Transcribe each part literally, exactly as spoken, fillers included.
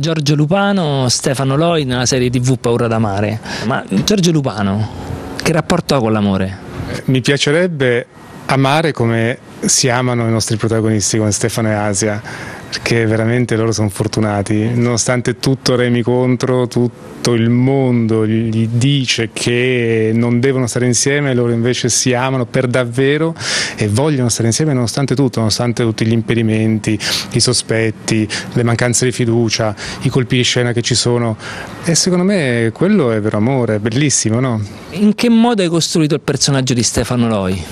Giorgio Lupano, Stefano Loi nella serie tivù Paura di amare. Ma Giorgio Lupano che rapporto ha con l'amore? Mi piacerebbe amare come si amano i nostri protagonisti, come Stefano e Asia, perché veramente loro sono fortunati. Nonostante tutto remi contro, tutto il mondo gli dice che non devono stare insieme, loro invece si amano per davvero e vogliono stare insieme nonostante tutto, nonostante tutti gli impedimenti, i sospetti, le mancanze di fiducia, i colpi di scena che ci sono. E secondo me quello è vero amore, è bellissimo, no? In che modo hai costruito il personaggio di Stefano Loi?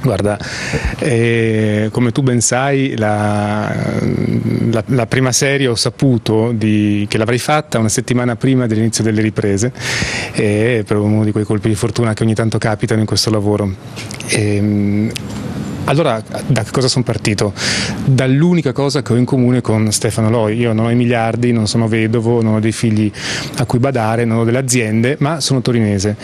Guarda, eh, come tu ben sai, la, la, la prima serie ho saputo di, che l'avrei fatta una settimana prima dell'inizio delle riprese, eh, per uno di quei colpi di fortuna che ogni tanto capitano in questo lavoro. Eh, Allora, da che cosa sono partito? Dall'unica cosa che ho in comune con Stefano Loi. Io non ho i miliardi, non sono vedovo, non ho dei figli a cui badare, non ho delle aziende, ma sono torinese.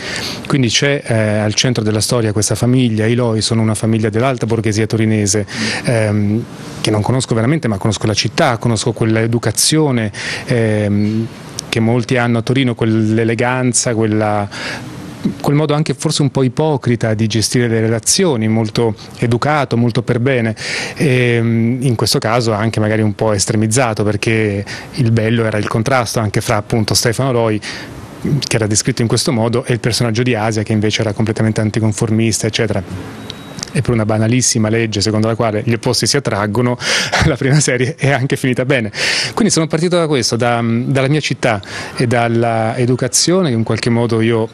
Quindi c'è eh, al centro della storia questa famiglia. I Loi sono una famiglia dell'alta borghesia torinese, ehm, che non conosco veramente, ma conosco la città, conosco quell'educazione ehm, che molti hanno a Torino, quell'eleganza, quella... quel modo anche forse un po' ipocrita di gestire le relazioni, molto educato, molto per bene, e in questo caso anche magari un po' estremizzato, perché il bello era il contrasto anche fra appunto Stefano Loi, che era descritto in questo modo, e il personaggio di Asia, che invece era completamente anticonformista, eccetera. E per una banalissima legge secondo la quale gli opposti si attraggono, la prima serie è anche finita bene. Quindi sono partito da questo, da, dalla mia città e dall'educazione che in qualche modo io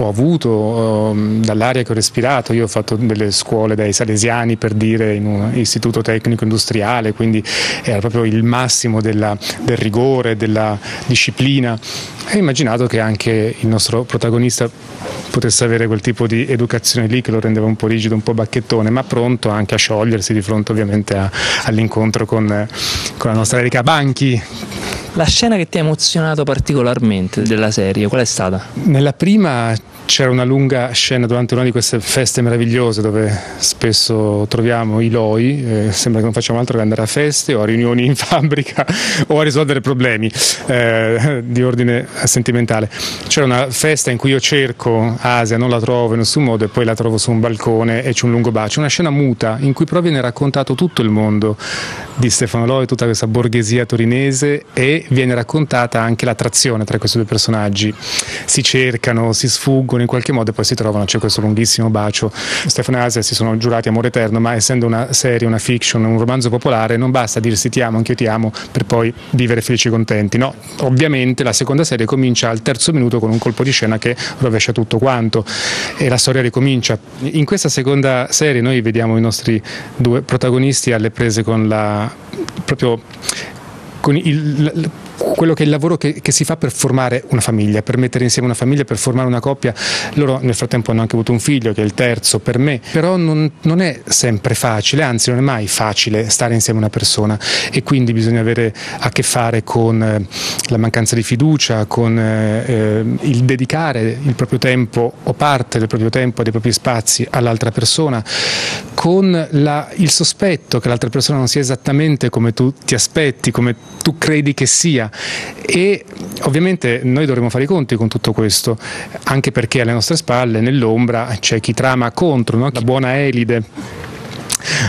ho avuto dall'aria che ho respirato. Io ho fatto delle scuole dai salesiani, per dire, in un istituto tecnico industriale, quindi era proprio il massimo della, del rigore, della disciplina, e ho immaginato che anche il nostro protagonista potesse avere quel tipo di educazione lì, che lo rendeva un po' rigido, un po' bacchettone, ma pronto anche a sciogliersi di fronte ovviamente all'incontro con, con la nostra Erika Banchi. La scena che ti ha emozionato particolarmente della serie, qual è stata? Nella prima c'era una lunga scena durante una di queste feste meravigliose dove spesso troviamo i Loi, eh, sembra che non facciamo altro che andare a feste o a riunioni in fabbrica o a risolvere problemi eh, di ordine sentimentale. C'era una festa in cui io cerco Asia, non la trovo in nessun modo, e poi la trovo su un balcone e c'è un lungo bacio, una scena muta in cui però viene raccontato tutto il mondo di Stefano Loi, tutta questa borghesia torinese, e viene raccontata anche l'attrazione tra questi due personaggi. Si cercano, si sfuggono in qualche modo e poi si trovano, c'è questo lunghissimo bacio. Stefano e Asia si sono giurati amore eterno, ma essendo una serie, una fiction, un romanzo popolare, non basta dirsi ti amo, anch'io ti amo, per poi vivere felici e contenti. No, ovviamente la seconda serie comincia al terzo minuto con un colpo di scena che rovescia tutto quanto e la storia ricomincia. In questa seconda serie noi vediamo i nostri due protagonisti alle prese con la proprio con il, quello che è il lavoro che, che si fa per formare una famiglia, per mettere insieme una famiglia, per formare una coppia. Loro nel frattempo hanno anche avuto un figlio, che è il terzo per me, però non, non è sempre facile, anzi non è mai facile stare insieme a una persona, e quindi bisogna avere a che fare con eh, la mancanza di fiducia, con eh, il dedicare il proprio tempo o parte del proprio tempo, dei propri spazi all'altra persona, con la, il sospetto che l'altra persona non sia esattamente come tu ti aspetti, come tu credi che sia, e ovviamente noi dovremo fare i conti con tutto questo, anche perché alle nostre spalle, nell'ombra, c'è chi trama contro, no? La buona Elide,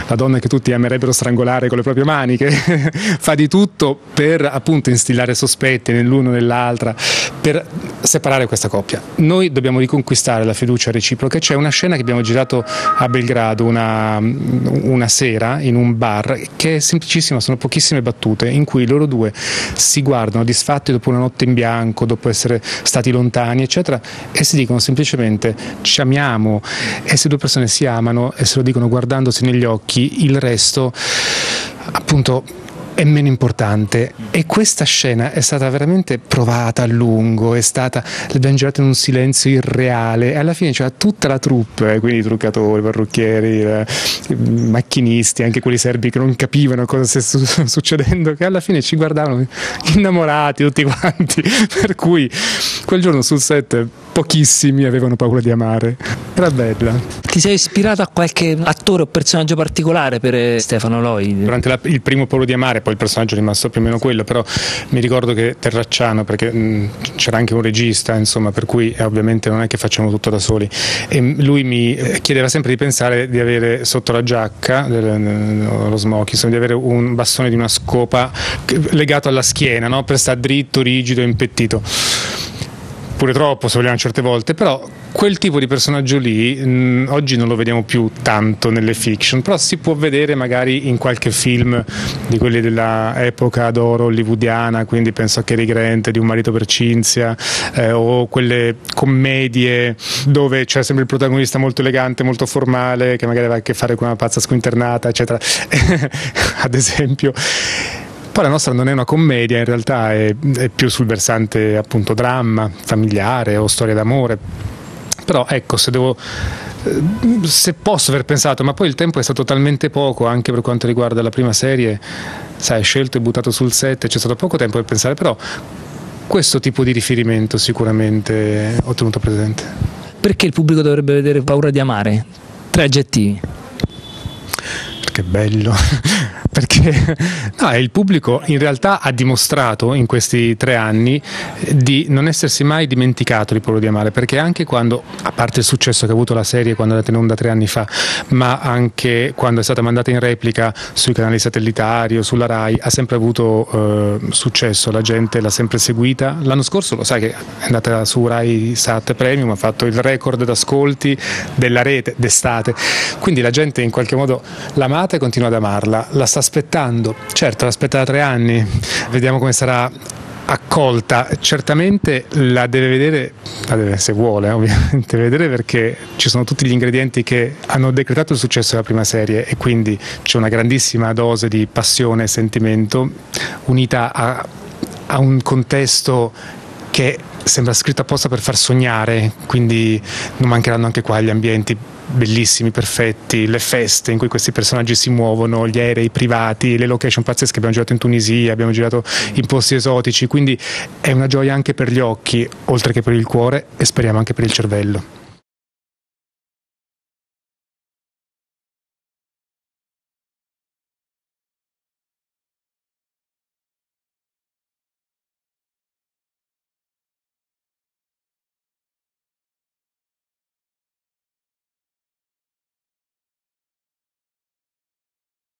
la donna che tutti amerebbero strangolare con le proprie mani, che fa di tutto per appunto instillare sospetti nell'uno e nell'altra, per separare questa coppia. Noi dobbiamo riconquistare la fiducia reciproca. C'è una scena che abbiamo girato a Belgrado una, una sera in un bar, che è semplicissima, sono pochissime battute, in cui loro due si guardano disfatti dopo una notte in bianco, dopo essere stati lontani eccetera, e si dicono semplicemente ci amiamo, e se due persone si amano e se lo dicono guardandosi negli occhi, il resto appunto è meno importante. E questa scena è stata veramente provata a lungo, è stata, l'abbiamo girata in un silenzio irreale, e alla fine c'era tutta la troupe, eh, quindi truccatori, parrucchieri, eh, macchinisti, anche quelli serbi che non capivano cosa stesse succedendo, che alla fine ci guardavano innamorati tutti quanti, per cui quel giorno sul set pochissimi avevano paura di amare. Era bella. Ti sei ispirato a qualche attore o personaggio particolare per Stefano Loi? Durante la, il primo Paura di amare, poi il personaggio è rimasto più o meno quello, però mi ricordo che Terracciano, perché c'era anche un regista, insomma, per cui ovviamente non è che facciamo tutto da soli, e lui mi chiedeva sempre di pensare di avere sotto la giacca, lo smoking, insomma, di avere un bastone di una scopa legato alla schiena, no? Per stare dritto, rigido, impettito. Pure troppo, se vogliamo, certe volte, però quel tipo di personaggio lì mh, oggi non lo vediamo più tanto nelle fiction, però si può vedere magari in qualche film di quelli dell'epoca d'oro hollywoodiana, quindi penso a Cary Grant, di Un marito per Cinzia, eh, o quelle commedie dove c'è sempre il protagonista molto elegante, molto formale, che magari aveva a che fare con una pazza squinternata, eccetera, ad esempio. Poi la nostra non è una commedia, in realtà è, è più sul versante appunto dramma familiare o storia d'amore, però ecco, se devo, se posso aver pensato, ma poi il tempo è stato talmente poco anche per quanto riguarda la prima serie, sai, scelto e buttato sul set, c'è stato poco tempo per pensare, però questo tipo di riferimento sicuramente ho tenuto presente. Perché il pubblico dovrebbe vedere Paura di amare? Tre aggettivi. Perché è bello. Perché no, il pubblico in realtà ha dimostrato in questi tre anni di non essersi mai dimenticato di Paura di amare, perché anche quando, a parte il successo che ha avuto la serie quando è andata in onda tre anni fa, ma anche quando è stata mandata in replica sui canali satellitari o sulla Rai, ha sempre avuto eh, successo, la gente l'ha sempre seguita. L'anno scorso, lo sai che è andata su Rai Sat Premium, ha fatto il record d'ascolti della rete d'estate, quindi la gente in qualche modo l'amata e continua ad amarla, la sta aspettando, certo l'aspetta da tre anni, vediamo come sarà accolta, certamente la deve vedere, la deve, se vuole ovviamente vedere, perché ci sono tutti gli ingredienti che hanno decretato il successo della prima serie, e quindi c'è una grandissima dose di passione e sentimento unita a, a un contesto che sembra scritto apposta per far sognare, quindi non mancheranno anche qua gli ambienti bellissimi, perfetti, le feste in cui questi personaggi si muovono, gli aerei privati, le location pazzesche, abbiamo girato in Tunisia, abbiamo girato in posti esotici, quindi è una gioia anche per gli occhi, oltre che per il cuore, e speriamo anche per il cervello.